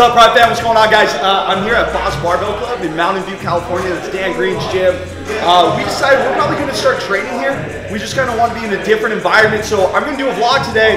Sup, Pride Fam? What's going on, guys? I'm here at Boss Barbell Club in Mountain View, California. It's Dan Green's gym. We decided we're probably going to start training here. We just kind of want to be in a different environment, so I'm going to do a vlog today,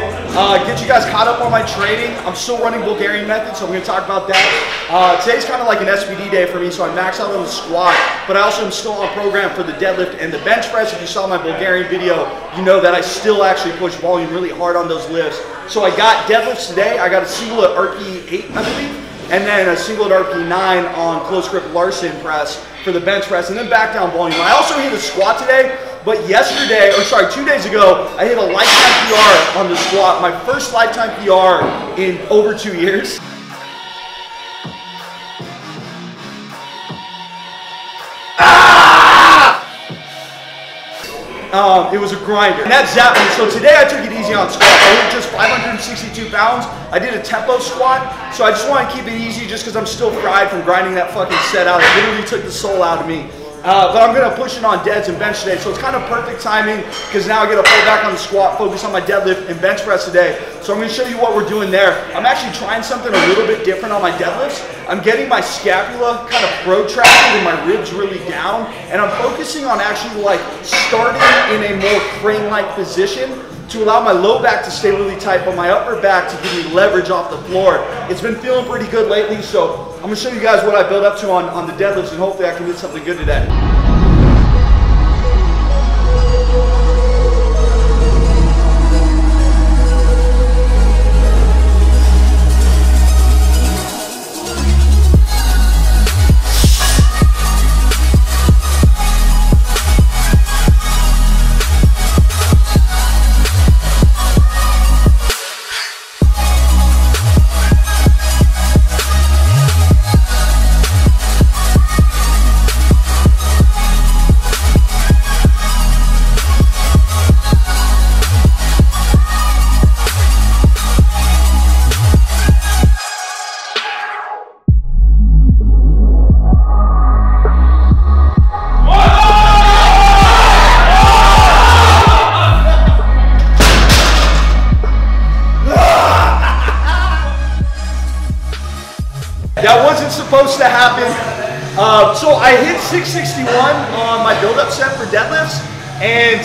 get you guys caught up on my training. I'm still running Bulgarian Method, so I'm going to talk about that. Today's kind of like an SBD day for me, so I maxed out on the squat, but I also am still on program for the deadlift and the bench press. If you saw my Bulgarian video, you know that I still actually push volume really hard on those lifts. So I got deadlifts today. I got a single at RP8, I believe, and then a single at RP9 on close grip Larson press for the bench press, and then back down volume. I also hit a squat today, but 2 days ago, I hit a lifetime PR on the squat, my first lifetime PR in over 2 years. It was a grinder, and that zapped me. So today I took it easy on squats. I hit just 562 pounds. I did a tempo squat, so I just want to keep it easy just because I'm still fried from grinding that fucking set out. It literally took the soul out of me. But I'm going to push it on deads and bench today, so it's kind of perfect timing because now I get to pull back on the squat, focus on my deadlift and bench press today. So I'm going to show you what we're doing there. I'm actually trying something a little bit different on my deadlifts. I'm getting my scapula kind of protracted and my ribs really down, and I'm focusing on actually like starting in a more crane-like position to allow my low back to stay really tight, but my upper back to give me leverage off the floor. It's been feeling pretty good lately, so I'm gonna show you guys what I built up to on the deadlifts, and hopefully I can do something good today. Supposed to happen. So I hit 661 on my build-up set for deadlifts, and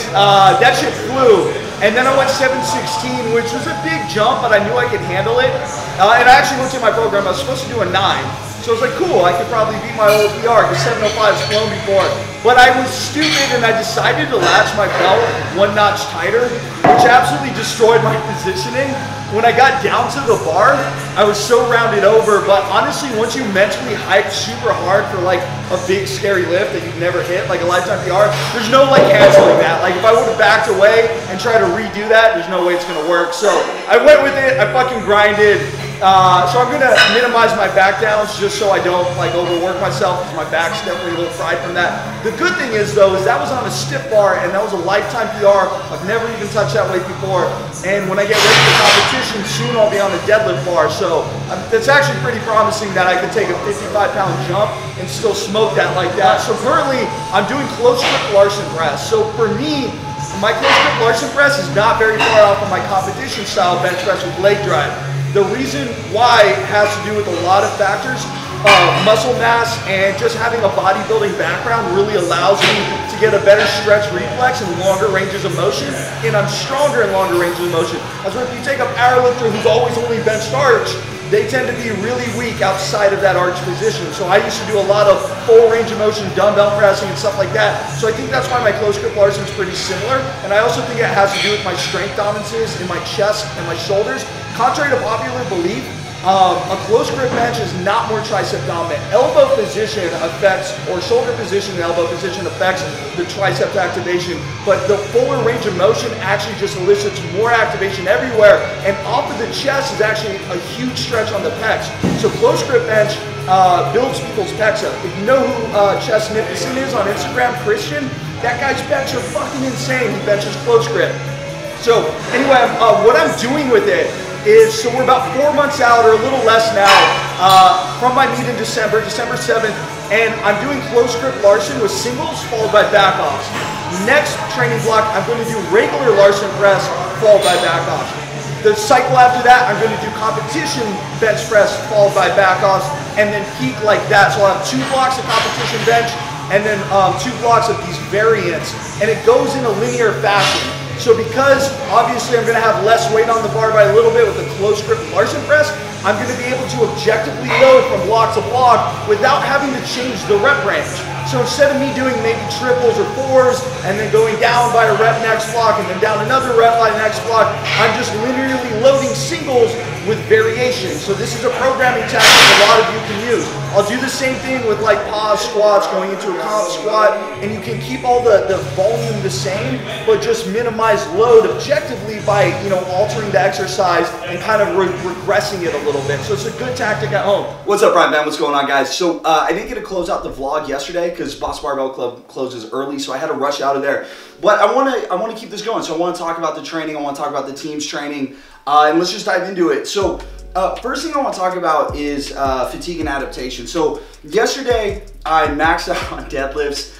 that shit flew. And then I went 716, which was a big jump, but I knew I could handle it. And I actually looked at my program. I was supposed to do a 9. So I was like, cool, I could probably beat my old PR because 705 has flown before. But I was stupid, and I decided to latch my belt one notch tighter, which absolutely destroyed my positioning. When I got down to the bar, I was so rounded over, but honestly, once you mentally hype super hard for like a big scary lift that you've never hit, like a lifetime PR, there's no like canceling that. Like if I would have backed away and tried to redo that, there's no way it's gonna work. So I went with it, I fucking grinded. So I'm gonna minimize my back downs just so I don't like overwork myself. My back's definitely a little fried from that. The good thing is though, is that was on a stiff bar, and that was a lifetime PR. I've never even touched that weight before. And when I get ready for competition, soon I'll be on the deadlift bar. So that's actually pretty promising that I could take a 55-pound jump and still smoke that like that. So currently, I'm doing close grip Larson press. So for me, my close grip Larson press is not very far off of my competition style bench press with leg drive. The reason why has to do with a lot of factors. Muscle mass and just having a bodybuilding background really allows me to get a better stretch reflex and longer ranges of motion, and I'm stronger in longer ranges of motion. That's why if you take a powerlifter who's always only benched arch, they tend to be really weak outside of that arch position. So I used to do a lot of full range of motion, dumbbell pressing and stuff like that. So I think that's why my close grip Larson is pretty similar. And I also think it has to do with my strength dominances in my chest and my shoulders. Contrary to popular belief, a close grip bench is not more tricep dominant. Elbow position affects, or shoulder position and elbow position affects the tricep activation, but the fuller range of motion actually just elicits more activation everywhere, and off of the chest is actually a huge stretch on the pecs. So close grip bench builds people's pecs up. If you know who Chess Nipissan is on Instagram, Kristen, that guy's pecs are fucking insane. He benches close grip. So anyway, what I'm doing with it is, so we're about 4 months out or a little less now from my meet in December 7th, and I'm doing close grip Larson with singles followed by back offs. Next training block, I'm going to do regular Larson press followed by back offs. The cycle after that, I'm going to do competition bench press followed by backoffs, and then peak like that. So I'll have 2 blocks of competition bench, and then 2 blocks of these variants, and it goes in a linear fashion. So because obviously I'm going to have less weight on the bar by a little bit with a close grip Larson press, I'm going to be able to objectively load from block to block without having to change the rep range. So instead of me doing maybe triples or fours and then going down by a rep next block and then down another rep by the next block, I'm just linearly loading singles with variation. So this is a programming tactic a lot of you can use. I'll do the same thing with like pause squats, going into a comp squat, and you can keep all the volume the same, but just minimize load objectively by, you know, altering the exercise and kind of regressing it a little bit. So it's a good tactic at home. What's up, Ryan, man? What's going on, guys? So I didn't get to close out the vlog yesterday because Boss Barbell Club closes early, so I had to rush out of there. But I want to keep this going. So I want to talk about the training. I want to talk about the team's training, and let's just dive into it. So first thing I want to talk about is fatigue and adaptation. So yesterday I maxed out on deadlifts.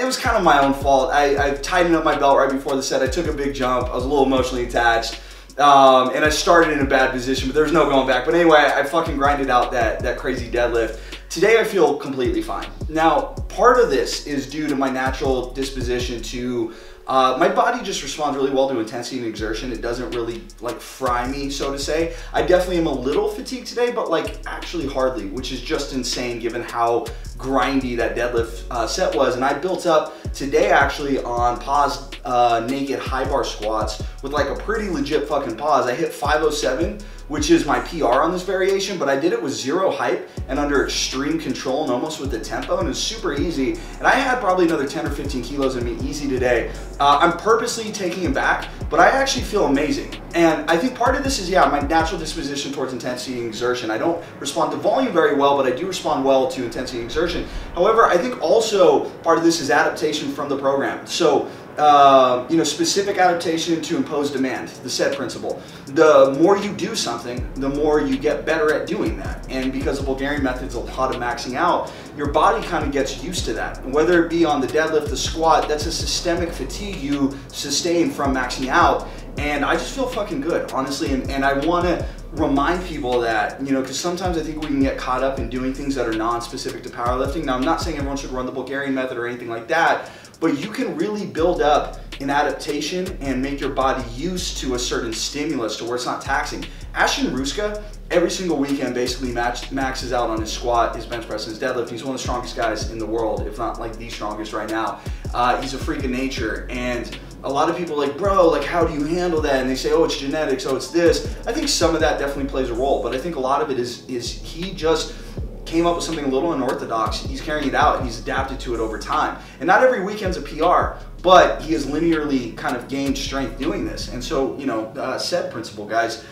It was kind of my own fault. I tightened up my belt right before the set. I took a big jump. I was a little emotionally attached. And I started in a bad position, but there's no going back. But anyway, I fucking grinded out that crazy deadlift. Today I feel completely fine. Now, part of this is due to my natural disposition to, my body just responds really well to intensity and exertion. It doesn't really like fry me, so to say. I definitely am a little fatigued today, but like actually hardly, which is just insane given how grindy that deadlift set was. And I built up today actually on pause naked high bar squats with like a pretty legit fucking pause. I hit 507, which is my PR on this variation, but I did it with zero hype and under extreme control and almost with the tempo, and it's super easy. And I had probably another 10 or 15 kilos in me easy today. I'm purposely taking it back, but I actually feel amazing. And I think part of this is, yeah, my natural disposition towards intensity and exertion. I don't respond to volume very well, but I do respond well to intensity and exertion. However, I think also part of this is adaptation from the program. So, you know, specific adaptation to impose demand, the set principle. The more you do something, the more you get better at doing that. And because the Bulgarian method's a lot of maxing out, your body kind of gets used to that. And whether it be on the deadlift, the squat, that's a systemic fatigue you sustain from maxing out. And I just feel fucking good, honestly. And I want to remind people that, you know, because sometimes I think we can get caught up in doing things that are non-specific to powerlifting. Now, I'm not saying everyone should run the Bulgarian method or anything like that, but you can really build up an adaptation and make your body used to a certain stimulus to where it's not taxing. Ashton Ruska, every single weekend, basically maxes out on his squat, his bench press, and his deadlift. He's one of the strongest guys in the world, if not like the strongest right now. He's a freak of nature, and a lot of people are like, bro, like how do you handle that? And they say, oh, it's genetics, oh, it's this. I think some of that definitely plays a role, but I think a lot of it is he just came up with something a little unorthodox. He's carrying it out and he's adapted to it over time. And not every weekend's a PR, but he has linearly kind of gained strength doing this. And so, you know, set principle, guys.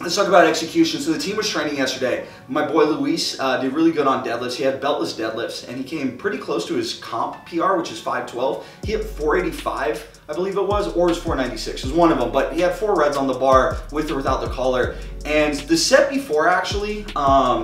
Let's talk about execution. So the team was training yesterday. My boy Luis did really good on deadlifts. He had beltless deadlifts, and he came pretty close to his comp PR, which is 512. He hit 485, I believe it was, or it was 496. It was one of them, but he had 4 reds on the bar with or without the collar. And the set before, actually,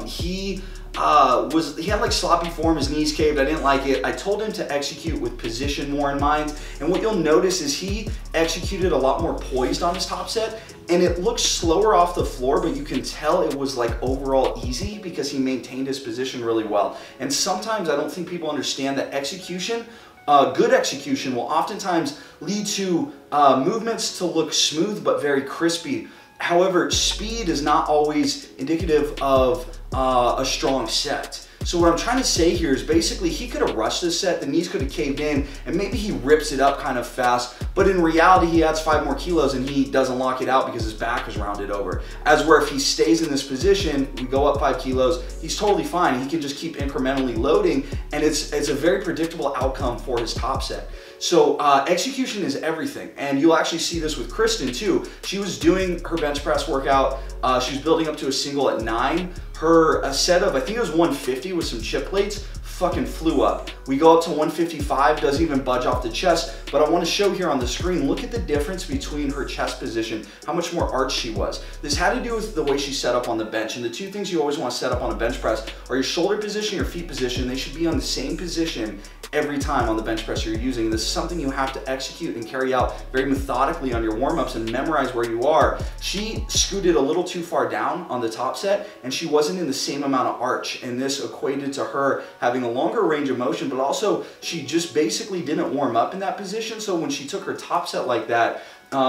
he had like sloppy form, his knees caved. I didn't like it. I told him to execute with position more in mind, and what you'll notice is he executed a lot more poised on his top set, and it looked slower off the floor, but you can tell it was like overall easy because he maintained his position really well. And sometimes I don't think people understand that execution, good execution, will oftentimes lead to movements to look smooth but very crispy. However, speed is not always indicative of a strong set. So what I'm trying to say here is basically he could have rushed this set, the knees could have caved in, and maybe he rips it up kind of fast, but in reality he adds 5 more kilos and he doesn't lock it out because his back is rounded over. As where if he stays in this position, we go up 5 kilos, he's totally fine. He can just keep incrementally loading, and it's a very predictable outcome for his top set. So execution is everything, and you'll actually see this with Kristen too. She was doing her bench press workout. She was building up to a single at 9. Her set of, I think it was 150 with some chip plates, fucking flew up. We go up to 155, doesn't even budge off the chest, but I wanna show here on the screen, look at the difference between her chest position, how much more arched she was. This had to do with the way she set up on the bench, and the 2 things you always wanna set up on a bench press are your shoulder position, your feet position. They should be on the same position every time on the bench press you're using. This is something you have to execute and carry out very methodically on your warm-ups and memorize where you are. She scooted a little too far down on the top set and she wasn't in the same amount of arch, and this equated to her having a longer range of motion, but also she just basically didn't warm up in that position. So when she took her top set like that,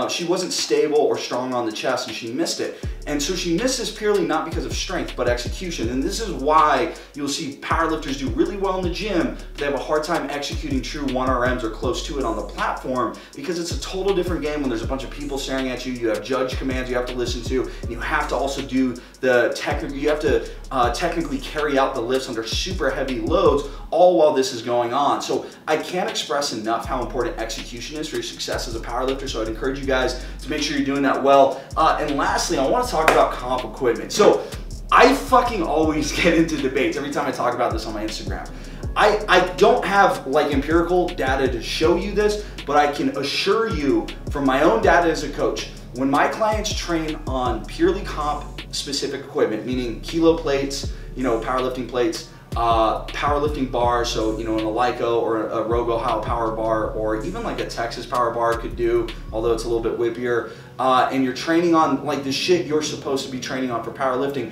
she wasn't stable or strong on the chest and she missed it. And so she misses purely not because of strength, but execution. And this is why you'll see powerlifters do really well in the gym, but they have a hard time executing true 1RMs or close to it on the platform, because it's a total different game when there's a bunch of people staring at you, you have judge commands you have to listen to, and you have to also do the technical, you have to technically carry out the lifts under super heavy loads, all while this is going on. So I can't express enough how important execution is for your success as a powerlifter. So I'd encourage you guys to make sure you're doing that well. And lastly, I want to talk about comp equipment. So I fucking always get into debates every time I talk about this on my Instagram. I don't have like empirical data to show you this, but I can assure you from my own data as a coach, when my clients train on purely comp specific equipment, meaning kilo plates, you know, powerlifting plates, powerlifting bar, so you know an Alico or a Rogue Ohio power bar, or even like a Texas power bar could do, although it's a little bit whippier, and you're training on like the shit you're supposed to be training on for powerlifting,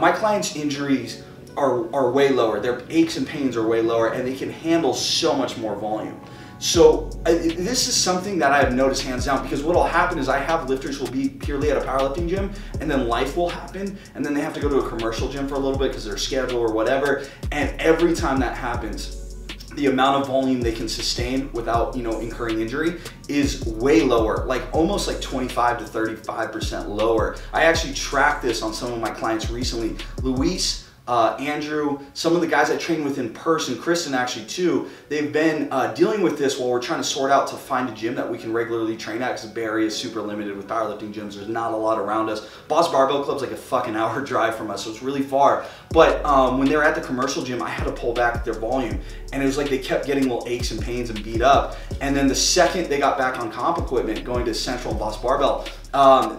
my clients' injuries are way lower, their aches and pains are way lower, and they can handle so much more volume. So this is something that I have noticed hands down, because what will happen is I have lifters who will be purely at a powerlifting gym, and then life will happen, and then they have to go to a commercial gym for a little bit because their schedule or whatever, and every time that happens, the amount of volume they can sustain without, you know, incurring injury is way lower, like almost like 25 to 35% lower. I actually tracked this on some of my clients recently. Luis, Andrew, some of the guys I train with in person, Kristen actually too, they've been dealing with this while we're trying to sort out to find a gym that we can regularly train at, because the Bay Area is super limited with powerlifting gyms. There's not a lot around us. Boss Barbell Club's like a fucking hour drive from us, so it's really far. But when they were at the commercial gym, I had to pull back their volume, and it was like they kept getting little aches and pains and beat up. And then the second they got back on comp equipment, going to Central Boss Barbell,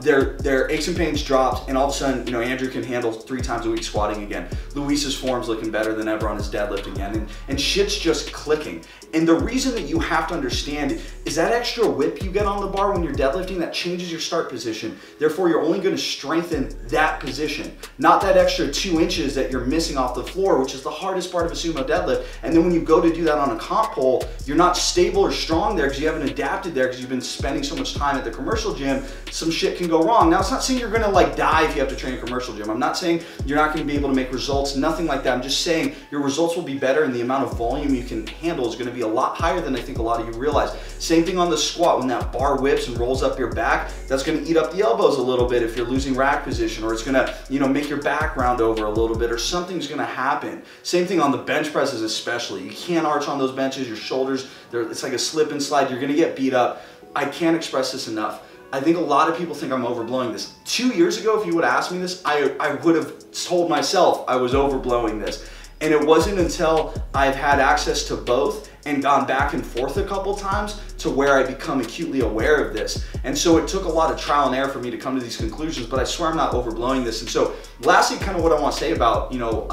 their aches and pains dropped, and all of a sudden, you know, Andrew can handle 3 times a week squatting again. Luis's form's looking better than ever on his deadlift again, and shit's just clicking. And the reason that you have to understand is that extra whip you get on the bar when you're deadlifting, that changes your start position. Therefore, you're only going to strengthen that position, not that extra 2 inches that you're missing off the floor, which is the hardest part of a sumo deadlift. And then when you go to do that on a comp pull, you're not stable or strong there because you haven't adapted there, because you've been spending so much time at the commercial gym. Some shit can go wrong. Now, it's not saying you're gonna like die if you have to train a commercial gym. I'm not saying you're not gonna be able to make results, nothing like that. I'm just saying your results will be better, and the amount of volume you can handle is gonna be a lot higher than I think a lot of you realize. Same thing on the squat. When that bar whips and rolls up your back, that's gonna eat up the elbows a little bit if you're losing rack position, or it's gonna, you know, make your back round over a little bit, or something's gonna happen. Same thing on the bench presses especially. You can't arch on those benches, your shoulders, it's like a slip and slide. You're gonna get beat up. I can't express this enough. I think a lot of people think I'm overblowing this. 2 years ago, if you would have asked me this, I would have told myself I was overblowing this. And it wasn't until I've had access to both and gone back and forth a couple times to where I become acutely aware of this. And so it took a lot of trial and error for me to come to these conclusions, but I swear I'm not overblowing this. And so lastly, kind of what I want to say about, you know,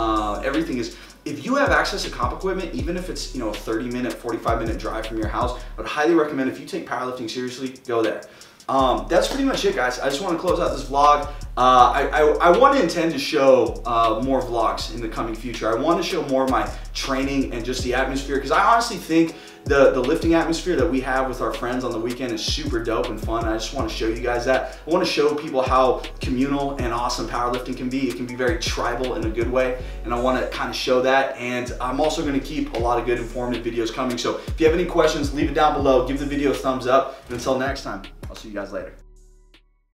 everything is, if you have access to comp equipment, even if it's, you know, a 30-minute, 45-minute drive from your house, I would highly recommend, if you take powerlifting seriously, go there. That's pretty much it, guys. I just want to close out this vlog. I want to intend to show more vlogs in the coming future. I want to show more of my training and just the atmosphere, because I honestly think the lifting atmosphere that we have with our friends on the weekend is super dope and fun. I just want to show you guys that. I want to show people how communal and awesome powerlifting can be. It can be very tribal in a good way, and I want to kind of show that. And I'm also going to keep a lot of good informative videos coming. So if you have any questions, leave it down below. Give the video a thumbs up. And until next time, I'll see you guys later.